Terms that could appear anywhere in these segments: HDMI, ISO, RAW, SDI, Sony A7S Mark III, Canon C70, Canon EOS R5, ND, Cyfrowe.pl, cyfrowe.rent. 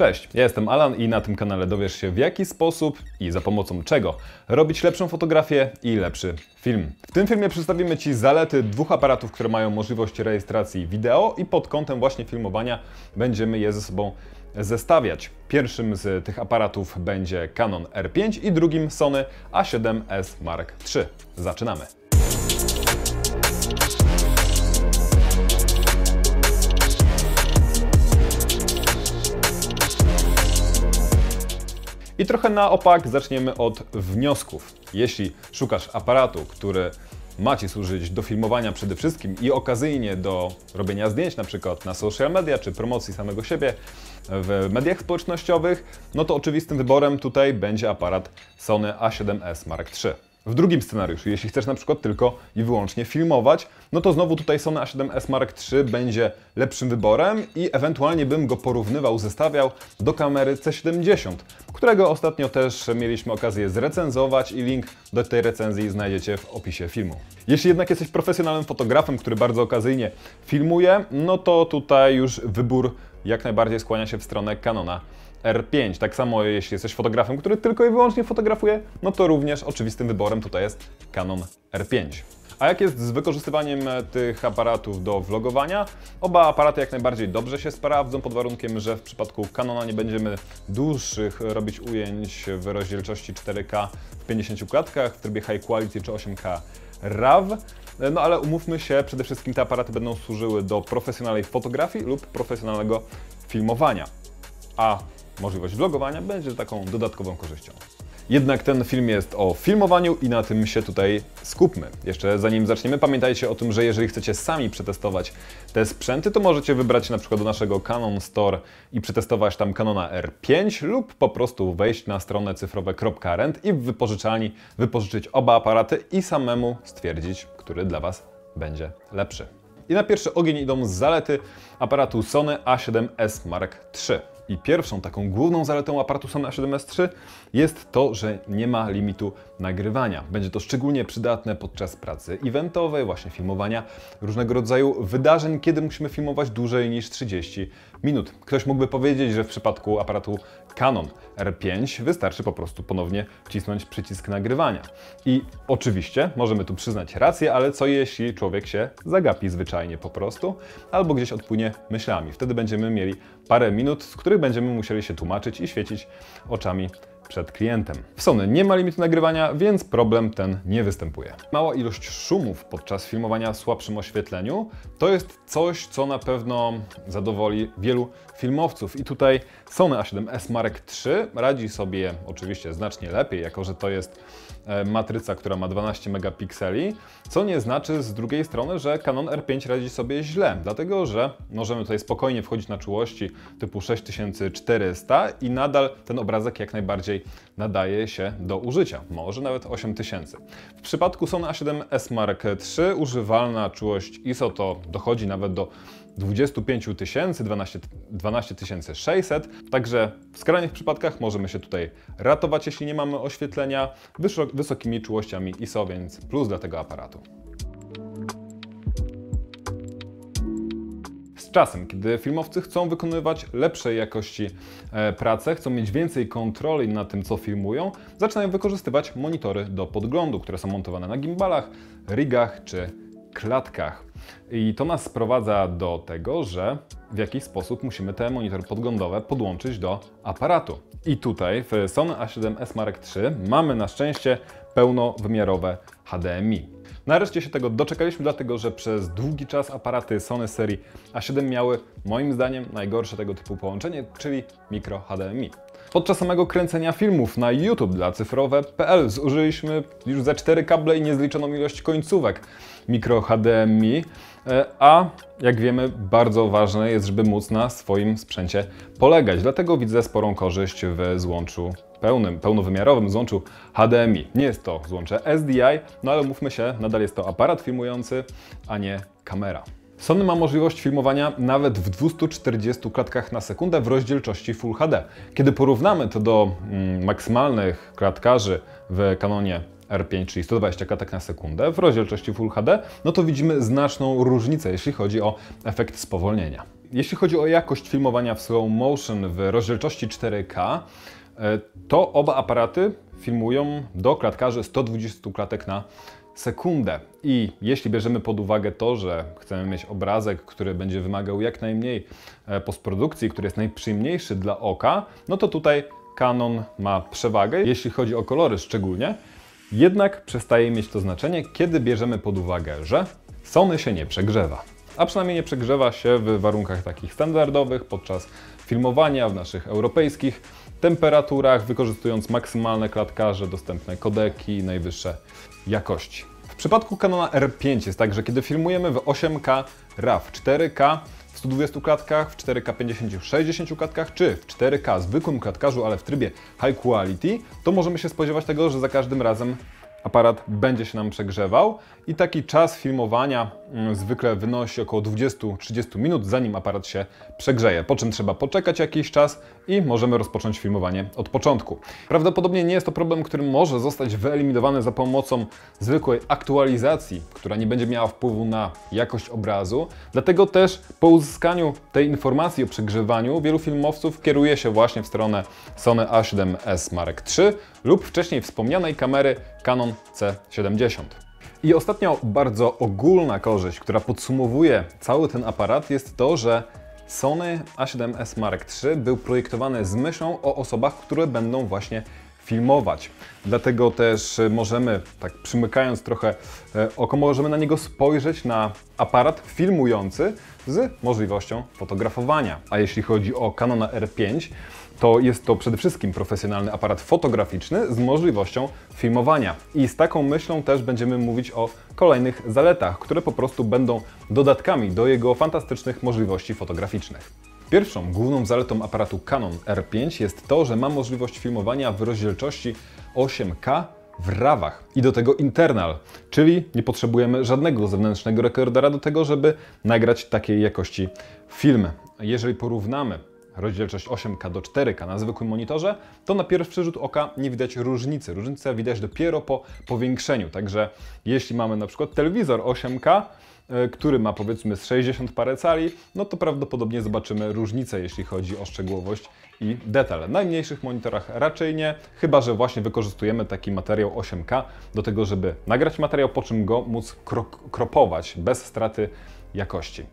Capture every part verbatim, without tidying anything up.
Cześć, ja jestem Alan i na tym kanale dowiesz się, w jaki sposób i za pomocą czego robić lepszą fotografię i lepszy film. W tym filmie przedstawimy Ci zalety dwóch aparatów, które mają możliwość rejestracji wideo i pod kątem właśnie filmowania będziemy je ze sobą zestawiać. Pierwszym z tych aparatów będzie Canon R pięć i drugim Sony A siedem S Mark trzy. Zaczynamy! I trochę na opak zaczniemy od wniosków. Jeśli szukasz aparatu, który ma Ci służyć do filmowania przede wszystkim i okazyjnie do robienia zdjęć, na przykład na social media czy promocji samego siebie w mediach społecznościowych, no to oczywistym wyborem tutaj będzie aparat Sony A siedem S Mark trzy. W drugim scenariuszu, jeśli chcesz na przykład tylko i wyłącznie filmować, no to znowu tutaj Sony A siedem S Mark trzy będzie lepszym wyborem i ewentualnie bym go porównywał, zestawiał do kamery C siedemdziesiąt, którego ostatnio też mieliśmy okazję zrecenzować i link do tej recenzji znajdziecie w opisie filmu. Jeśli jednak jesteś profesjonalnym fotografem, który bardzo okazyjnie filmuje, no to tutaj już wybór jak najbardziej skłania się w stronę Canona R pięć. Tak samo jeśli jesteś fotografem, który tylko i wyłącznie fotografuje, no to również oczywistym wyborem tutaj jest Canon R pięć. A jak jest z wykorzystywaniem tych aparatów do vlogowania? Oba aparaty jak najbardziej dobrze się sprawdzą, pod warunkiem, że w przypadku Canona nie będziemy dłuższych robić ujęć w rozdzielczości cztery K w pięćdziesięciu klatkach, w trybie High Quality czy osiem K R A W. No ale umówmy się, przede wszystkim te aparaty będą służyły do profesjonalnej fotografii lub profesjonalnego filmowania. A możliwość vlogowania będzie taką dodatkową korzyścią. Jednak ten film jest o filmowaniu i na tym się tutaj skupmy. Jeszcze zanim zaczniemy, pamiętajcie o tym, że jeżeli chcecie sami przetestować te sprzęty, to możecie wybrać na przykład do naszego Canon Store i przetestować tam Canona R pięć lub po prostu wejść na stronę cyfrowe kropka rent i w wypożyczalni wypożyczyć oba aparaty i samemu stwierdzić, który dla Was będzie lepszy. I na pierwszy ogień idą zalety aparatu Sony A siedem S Mark trzy. I pierwszą taką główną zaletą aparatu Sony A siedem S trzy jest to, że nie ma limitu nagrywania. Będzie to szczególnie przydatne podczas pracy eventowej, właśnie filmowania różnego rodzaju wydarzeń, kiedy musimy filmować dłużej niż trzydzieści minut. Ktoś mógłby powiedzieć, że w przypadku aparatu Canon R pięć wystarczy po prostu ponownie wcisnąć przycisk nagrywania. I oczywiście możemy tu przyznać rację, ale co jeśli człowiek się zagapi zwyczajnie po prostu, albo gdzieś odpłynie myślami. Wtedy będziemy mieli parę minut, z których będziemy musieli się tłumaczyć i świecić oczami przed klientem. W Sony nie ma limitu nagrywania, więc problem ten nie występuje. Mała ilość szumów podczas filmowania w słabszym oświetleniu to jest coś, co na pewno zadowoli wielu filmowców. I tutaj Sony A siedem S Mark trzy radzi sobie oczywiście znacznie lepiej, jako że to jest matryca, która ma dwanaście megapikseli, co nie znaczy z drugiej strony, że Canon R pięć radzi sobie źle, dlatego że możemy tutaj spokojnie wchodzić na czułości typu sześć tysięcy czterysta i nadal ten obrazek jak najbardziej nadaje się do użycia, może nawet osiem tysięcy. W przypadku Sony A siedem S Mark trzy używalna czułość I S O to dochodzi nawet do dwudziestu pięciu tysięcy, dwanaście tysięcy sześćset, także w skrajnych przypadkach możemy się tutaj ratować, jeśli nie mamy oświetlenia, wysokimi czułościami I S O, więc plus dla tego aparatu. Czasem, kiedy filmowcy chcą wykonywać lepszej jakości pracę, chcą mieć więcej kontroli nad tym, co filmują, zaczynają wykorzystywać monitory do podglądu, które są montowane na gimbalach, rigach czy klatkach. I to nas sprowadza do tego, że w jakiś sposób musimy te monitory podglądowe podłączyć do aparatu. I tutaj w Sony A siedem S Mark trzy mamy na szczęście pełnowymiarowe H D M I. Nareszcie się tego doczekaliśmy, dlatego że przez długi czas aparaty Sony serii A siedem miały, moim zdaniem, najgorsze tego typu połączenie, czyli mikro H D M I. Podczas samego kręcenia filmów na YouTube dla cyfrowe kropka p l zużyliśmy już ze cztery kable i niezliczoną ilość końcówek mikro H D M I, a jak wiemy, bardzo ważne jest, żeby móc na swoim sprzęcie polegać. Dlatego widzę sporą korzyść w złączu pełnym, pełnowymiarowym złączu H D M I. Nie jest to złącze S D I, no ale mówmy się, nadal jest to aparat filmujący, a nie kamera. Sony ma możliwość filmowania nawet w dwustu czterdziestu klatkach na sekundę w rozdzielczości Full H D. Kiedy porównamy to do mm, maksymalnych klatkarzy w Canonie R pięć, czyli sto dwadzieścia klatek na sekundę w rozdzielczości Full H D, no to widzimy znaczną różnicę, jeśli chodzi o efekt spowolnienia. Jeśli chodzi o jakość filmowania w slow motion w rozdzielczości cztery K, to oba aparaty filmują do klatkarzy sto dwadzieścia klatek na sekundę. I jeśli bierzemy pod uwagę to, że chcemy mieć obrazek, który będzie wymagał jak najmniej postprodukcji, który jest najprzyjemniejszy dla oka, no to tutaj Canon ma przewagę, jeśli chodzi o kolory szczególnie. Jednak przestaje mieć to znaczenie, kiedy bierzemy pod uwagę, że Sony się nie przegrzewa. A przynajmniej nie przegrzewa się w warunkach takich standardowych, podczas filmowania w naszych europejskich temperaturach, wykorzystując maksymalne klatkarze, dostępne kodeki, najwyższe jakości. W przypadku Canona R pięć jest tak, że kiedy filmujemy w osiem K R A W, cztery K w stu dwudziestu klatkach, w cztery K pięćdziesięciu sześćdziesięciu klatkach, czy w cztery K zwykłym klatkarzu, ale w trybie high quality, to możemy się spodziewać tego, że za każdym razem aparat będzie się nam przegrzewał i taki czas filmowania zwykle wynosi około dwudziestu do trzydziestu minut, zanim aparat się przegrzeje, po czym trzeba poczekać jakiś czas i możemy rozpocząć filmowanie od początku. Prawdopodobnie nie jest to problem, który może zostać wyeliminowany za pomocą zwykłej aktualizacji, która nie będzie miała wpływu na jakość obrazu, dlatego też po uzyskaniu tej informacji o przegrzewaniu wielu filmowców kieruje się właśnie w stronę Sony A siedem S Mark trzy lub wcześniej wspomnianej kamery Canon C siedemdziesiąt. I ostatnia bardzo ogólna korzyść, która podsumowuje cały ten aparat, jest to, że Sony A siedem S Mark trzy był projektowany z myślą o osobach, które będą właśnie filmować. Dlatego też możemy, tak przymykając trochę oko, możemy na niego spojrzeć, na aparat filmujący z możliwością fotografowania. A jeśli chodzi o Canona R pięć, to jest to przede wszystkim profesjonalny aparat fotograficzny z możliwością filmowania. I z taką myślą też będziemy mówić o kolejnych zaletach, które po prostu będą dodatkami do jego fantastycznych możliwości fotograficznych. Pierwszą główną zaletą aparatu Canon R pięć jest to, że ma możliwość filmowania w rozdzielczości osiem K w rawach i do tego internal, czyli nie potrzebujemy żadnego zewnętrznego rekordera do tego, żeby nagrać takiej jakości film. Jeżeli porównamy rozdzielczość osiem K do cztery K na zwykłym monitorze, to na pierwszy rzut oka nie widać różnicy. Różnica widać dopiero po powiększeniu, także jeśli mamy na przykład telewizor osiem K, który ma powiedzmy z sześćdziesiąt parę cali, no to prawdopodobnie zobaczymy różnicę, jeśli chodzi o szczegółowość i detal. Na mniejszych monitorach raczej nie, chyba że właśnie wykorzystujemy taki materiał osiem K do tego, żeby nagrać materiał, po czym go móc kropować bez straty jakości.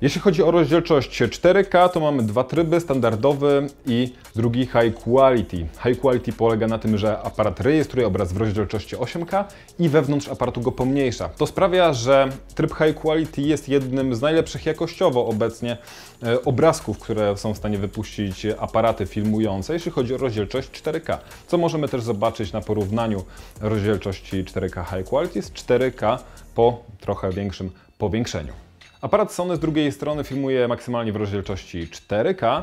Jeśli chodzi o rozdzielczość cztery K, to mamy dwa tryby, standardowy i drugi high quality. High quality polega na tym, że aparat rejestruje obraz w rozdzielczości osiem K i wewnątrz aparatu go pomniejsza. To sprawia, że tryb high quality jest jednym z najlepszych jakościowo obecnie obrazków, które są w stanie wypuścić aparaty filmujące, jeśli chodzi o rozdzielczość cztery K, co możemy też zobaczyć na porównaniu rozdzielczości cztery K high quality z cztery K po trochę większym powiększeniu. Aparat Sony z drugiej strony filmuje maksymalnie w rozdzielczości cztery K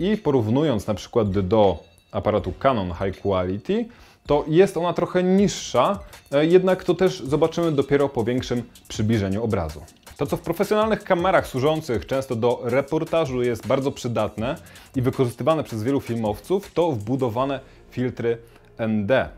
i porównując na przykład do aparatu Canon High Quality, to jest ona trochę niższa, jednak to też zobaczymy dopiero po większym przybliżeniu obrazu. To, co w profesjonalnych kamerach służących często do reportażu jest bardzo przydatne i wykorzystywane przez wielu filmowców, to wbudowane filtry N D.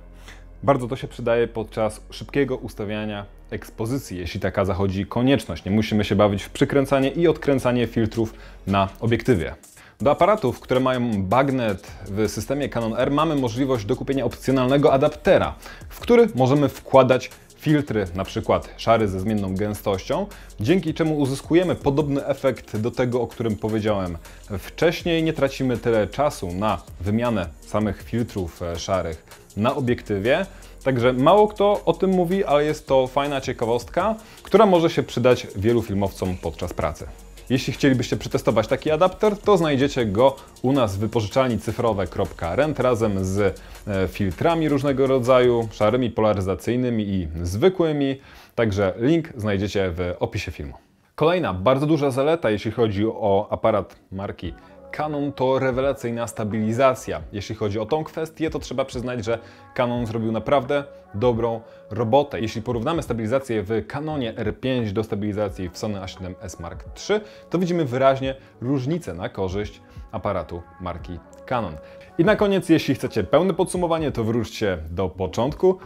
Bardzo to się przydaje podczas szybkiego ustawiania ekspozycji, jeśli taka zachodzi konieczność. Nie musimy się bawić w przykręcanie i odkręcanie filtrów na obiektywie. Do aparatów, które mają bagnet w systemie Canon R, mamy możliwość dokupienia opcjonalnego adaptera, w który możemy wkładać filtry, na przykład szary ze zmienną gęstością, dzięki czemu uzyskujemy podobny efekt do tego, o którym powiedziałem wcześniej. Nie tracimy tyle czasu na wymianę samych filtrów szarych na obiektywie. Także mało kto o tym mówi, ale jest to fajna ciekawostka, która może się przydać wielu filmowcom podczas pracy. Jeśli chcielibyście przetestować taki adapter, to znajdziecie go u nas w wypożyczalni cyfrowe kropka rent razem z filtrami różnego rodzaju, szarymi, polaryzacyjnymi i zwykłymi. Także link znajdziecie w opisie filmu. Kolejna bardzo duża zaleta, jeśli chodzi o aparat marki Canon, to rewelacyjna stabilizacja. Jeśli chodzi o tą kwestię, to trzeba przyznać, że Canon zrobił naprawdę dobrą robotę. Jeśli porównamy stabilizację w Canonie R pięć do stabilizacji w Sony A siedem S Mark trzy, to widzimy wyraźnie różnicę na korzyść aparatu marki Canon. I na koniec, jeśli chcecie pełne podsumowanie, to wróćcie do początku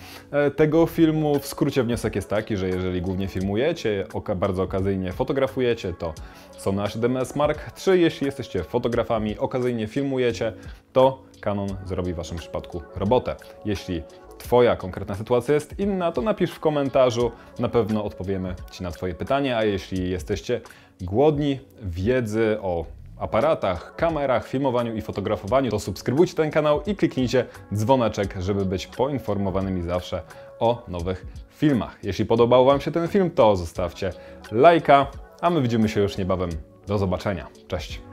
tego filmu. W skrócie wniosek jest taki, że jeżeli głównie filmujecie, bardzo okazyjnie fotografujecie, to Sony A siedem S Mark trzy. Jeśli jesteście fotografami, okazyjnie filmujecie, to Canon zrobi w Waszym przypadku robotę. Jeśli Twoja konkretna sytuacja jest inna, to napisz w komentarzu, na pewno odpowiemy Ci na Twoje pytanie, a jeśli jesteście głodni wiedzy o aparatach, kamerach, filmowaniu i fotografowaniu, to subskrybujcie ten kanał i kliknijcie dzwoneczek, żeby być poinformowanymi zawsze o nowych filmach. Jeśli podobał Wam się ten film, to zostawcie lajka, a my widzimy się już niebawem. Do zobaczenia. Cześć!